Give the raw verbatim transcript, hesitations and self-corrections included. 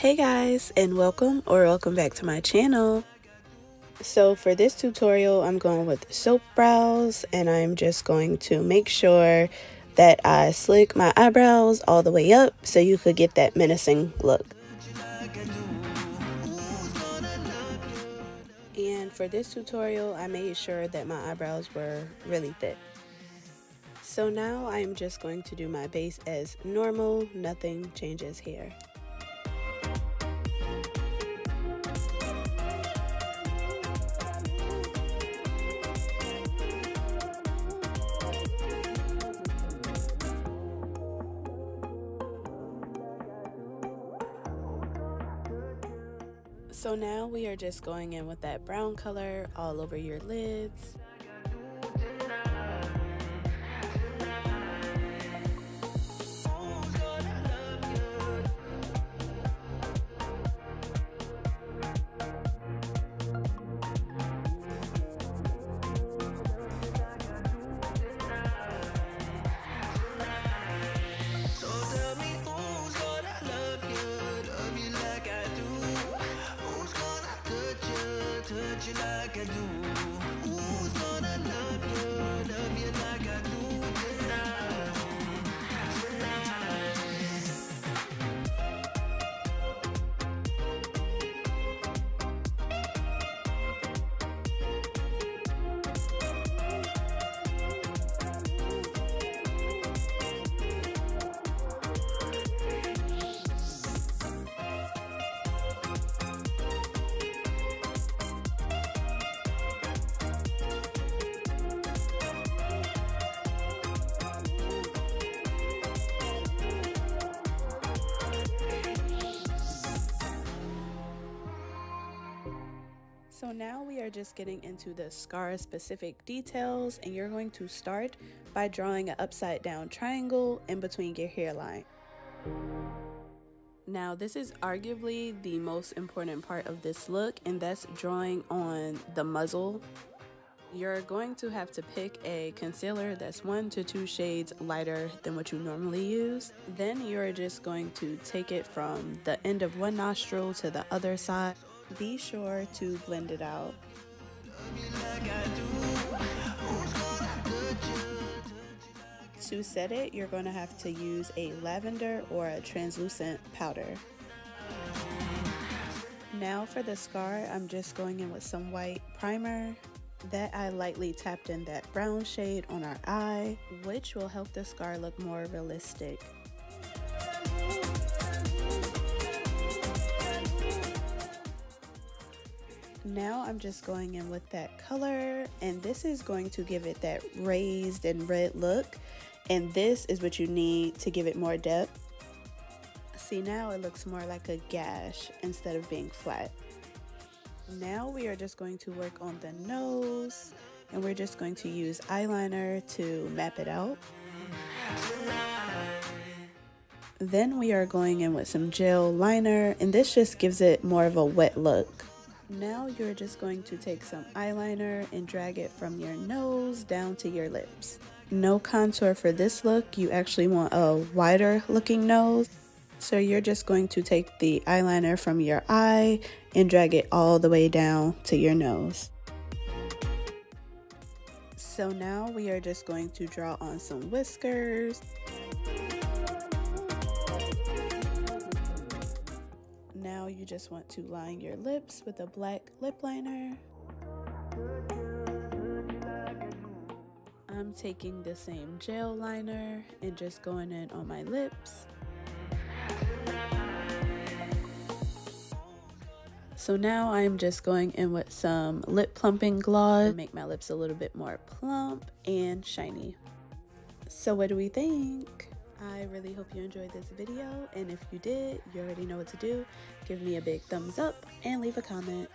Hey guys, and welcome or welcome back to my channel. So for this tutorial, I'm going with soap brows, and I'm just going to make sure that I slick my eyebrows all the way up so you could get that menacing look. And for this tutorial, I made sure that my eyebrows were really thick. So now I'm just going to do my base as normal, nothing changes here. So now we are just going in with that brown color all over your lids. So now we are just getting into the scar specific details, and you're going to start by drawing an upside down triangle in between your hairline. Now this is arguably the most important part of this look, and that's drawing on the muzzle. You're going to have to pick a concealer that's one to two shades lighter than what you normally use. Then you're just going to take it from the end of one nostril to the other side. Be sure to blend it out. To set it, you're going to have to use a lavender or a translucent powder. Now for the scar, I'm just going in with some white primer that I lightly tapped in that brown shade on our eye, which will help the scar look more realistic. Now I'm just going in with that color, and this is going to give it that raised and red look, and this is what you need to give it more depth. See, now it looks more like a gash instead of being flat. Now we are just going to work on the nose, and we're just going to use eyeliner to map it out. Then we are going in with some gel liner, and this just gives it more of a wet look. Now you're just going to take some eyeliner and drag it from your nose down to your lips. No contour for this look. You actually want a wider looking nose. So you're just going to take the eyeliner from your eye and drag it all the way down to your nose. So now we are just going to draw on some whiskers. Now you just want to line your lips with a black lip liner. I'm taking the same gel liner and just going in on my lips. So now I'm just going in with some lip plumping gloss to make my lips a little bit more plump and shiny. So what do we think? I really hope you enjoyed this video, and if you did, you already know what to do. Give me a big thumbs up and leave a comment.